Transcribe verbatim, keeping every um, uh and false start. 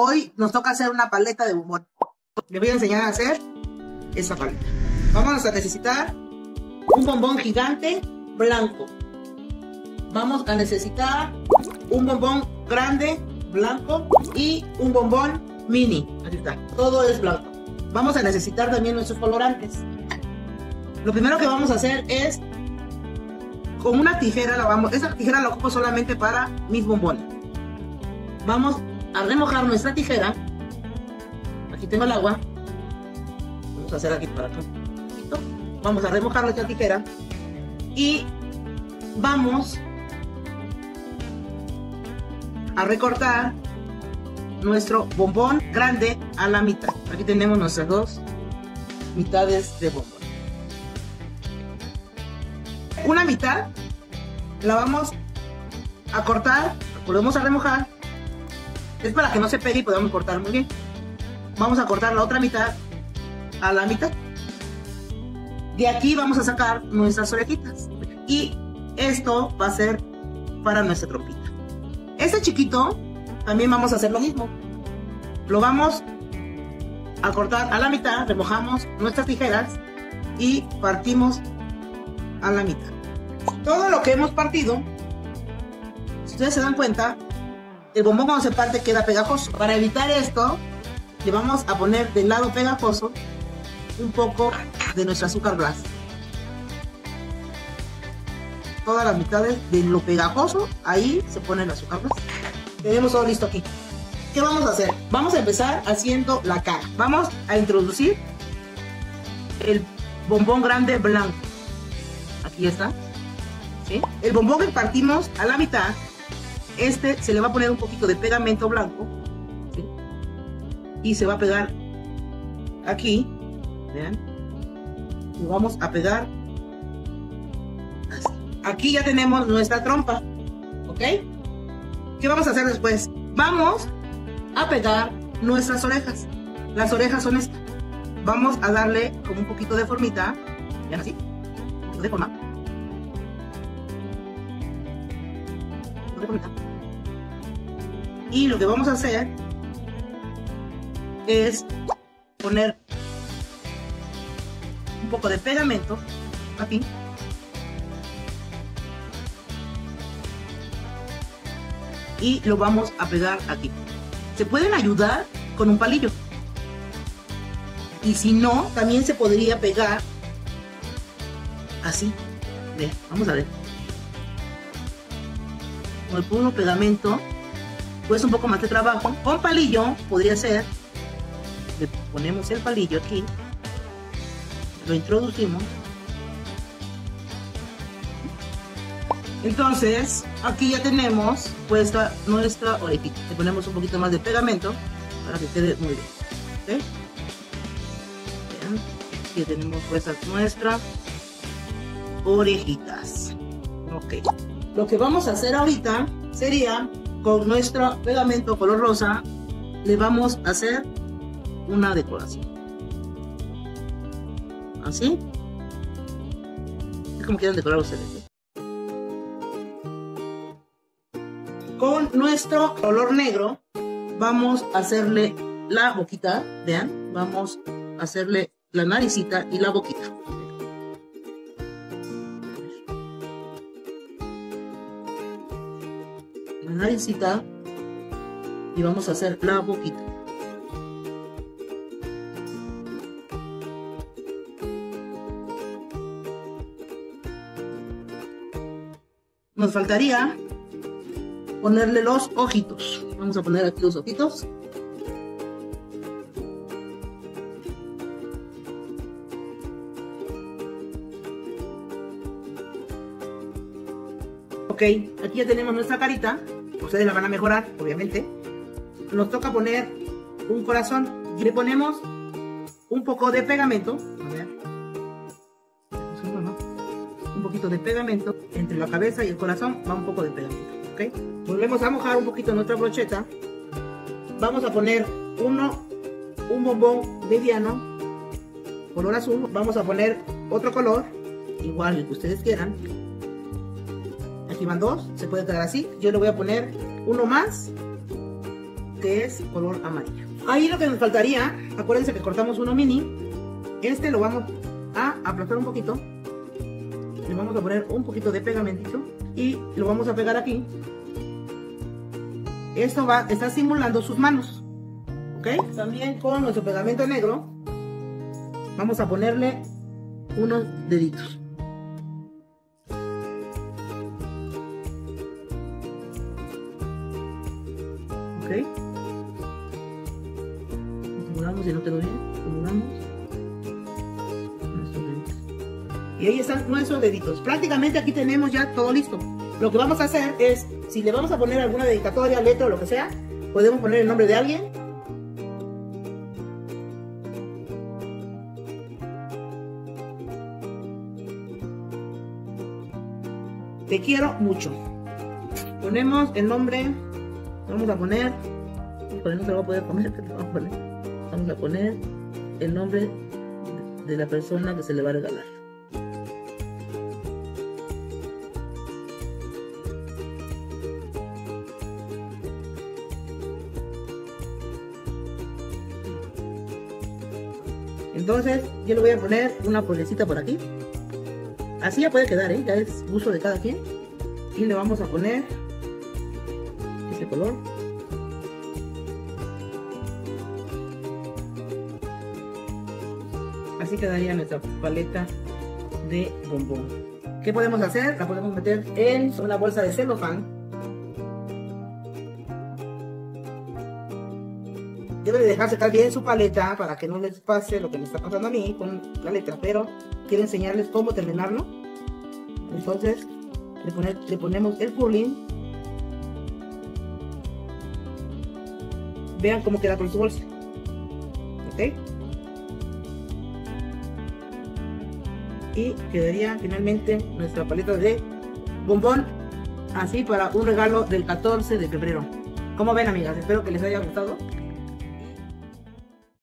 Hoy nos toca hacer una paleta de bombón. Les voy a enseñar a hacer esa paleta. Vamos a necesitar un bombón gigante blanco. Vamos a necesitar un bombón grande blanco y un bombón mini. Aquí está, todo es blanco. Vamos a necesitar también nuestros colorantes. Lo primero que vamos a hacer es con una tijera, la vamos, esa tijera la ocupo solamente para mis bombones. Vamos a remojar nuestra tijera. Aquí tengo el agua. Vamos a hacer aquí para acá. Vamos a remojar nuestra tijera y vamos a recortar nuestro bombón grande a la mitad. Aquí tenemos nuestras dos mitades de bombón. Una mitad la vamos a cortar, la volvemos a remojar. Es para que no se pegue y podamos cortar muy bien. Vamos a cortar la otra mitad a la mitad. De aquí vamos a sacar nuestras orejitas. Y esto va a ser para nuestra trompita. Este chiquito también vamos a hacer lo mismo. Lo vamos a cortar a la mitad, remojamos nuestras tijeras y partimos a la mitad. Todo lo que hemos partido, si ustedes se dan cuenta, el bombón cuando se parte queda pegajoso. Para evitar esto, le vamos a poner del lado pegajoso un poco de nuestro azúcar glass. Todas las mitades de lo pegajoso, ahí se pone el azúcar glass. Tenemos todo listo aquí. ¿Qué vamos a hacer? Vamos a empezar haciendo la cara. Vamos a introducir el bombón grande blanco. Aquí está. ¿Sí? El bombón que partimos a la mitad, este se le va a poner un poquito de pegamento blanco, ¿sí? Y se va a pegar aquí, vean, y vamos a pegar así. Aquí ya tenemos nuestra trompa, ¿ok? ¿Qué vamos a hacer después? Vamos a pegar nuestras orejas. Las orejas son estas. Vamos a darle como un poquito de formita, vean así, un poquito de forma. Y lo que vamos a hacer es poner un poco de pegamento aquí y lo vamos a pegar aquí. Se pueden ayudar con un palillo y si no, también se podría pegar así. Bien, vamos a ver. Con el puro pegamento, pues un poco más de trabajo. Con palillo podría ser, le ponemos el palillo aquí, lo introducimos. Entonces, aquí ya tenemos puesta nuestra orejita. Le ponemos un poquito más de pegamento para que quede muy bien. ¿Okay? Bien. Aquí tenemos puestas nuestras orejitas. Ok. Lo que vamos a hacer ahorita sería, con nuestro pegamento color rosa, le vamos a hacer una decoración. Así. Es como quieran decorar ustedes, ¿eh? Con nuestro color negro vamos a hacerle la boquita, vean. Vamos a hacerle la naricita y la boquita. Naricita y vamos a hacer la boquita. Nos faltaría ponerle los ojitos. Vamos a poner aquí los ojitos. Ok, aquí ya tenemos nuestra carita. Ustedes la van a mejorar, obviamente. Nos toca poner un corazón. Le ponemos un poco de pegamento. A ver. Un poquito de pegamento. Entre la cabeza y el corazón va un poco de pegamento. ¿Okay? Volvemos a mojar un poquito nuestra brocheta. Vamos a poner uno, un bombón mediano, color azul. Vamos a poner otro color, igual el que ustedes quieran. Aquí van dos, se puede quedar así. Yo le voy a poner uno más que es color amarillo. Ahí lo que nos faltaría, acuérdense que cortamos uno mini, este lo vamos a aplastar un poquito, le vamos a poner un poquito de pegamentito y lo vamos a pegar aquí. Esto va, está simulando sus manos, ¿ok? También con nuestro pegamento negro vamos a ponerle unos deditos. ¿Ok? Acumulamos, si no te lo bien, acumulamos nuestros deditos. Y ahí están nuestros deditos. Prácticamente aquí tenemos ya todo listo. Lo que vamos a hacer es, si le vamos a poner alguna dedicatoria, letra o lo que sea, podemos poner el nombre de alguien. Te quiero mucho. Ponemos el nombre. Vamos a poner. Híjole, no se lo voy a poder poner, pero vamos a poner. Vamos a poner el nombre de la persona que se le va a regalar. Entonces, yo le voy a poner una florecita por aquí. Así ya puede quedar, ¿eh? Ya es gusto de cada quien. Y le vamos a poner este color. Así quedaría nuestra paleta de bombón. ¿Qué podemos hacer? La podemos meter en una bolsa de celofán. Debe de dejar secar bien su paleta para que no les pase lo que me está pasando a mí con la letra, pero quiero enseñarles cómo terminarlo. Entonces le, pone, le ponemos el curling. Vean cómo queda con su bolsa. ¿Ok? Y quedaría finalmente nuestra paleta de bombón, así para un regalo del catorce de febrero. Como ven, amigas, espero que les haya gustado.